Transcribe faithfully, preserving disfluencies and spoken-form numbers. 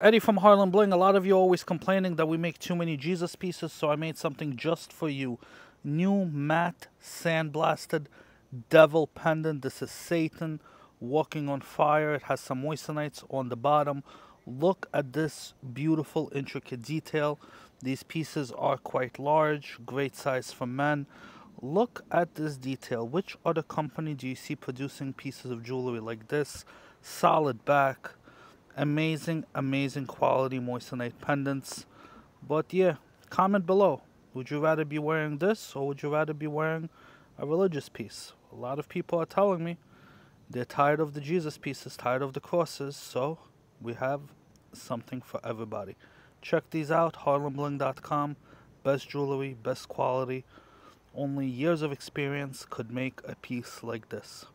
Eddie from Harlem Bling, a lot of you always complaining that we make too many Jesus pieces, so I made something just for you. New matte sandblasted devil pendant. This is Satan walking on fire. It has some moissanites on the bottom. Look at this beautiful intricate detail. These pieces are quite large, great size for men. Look at this detail. Which other company do you see producing pieces of jewelry like this? Solid back. Amazing, amazing quality moissanite pendants. But yeah, comment below. Would you rather be wearing this, or would you rather be wearing a religious piece? A lot of people are telling me they're tired of the Jesus pieces, tired of the crosses. So we have something for everybody. Check these out. Harlem Bling dot com. Best jewelry, best quality. Only years of experience could make a piece like this.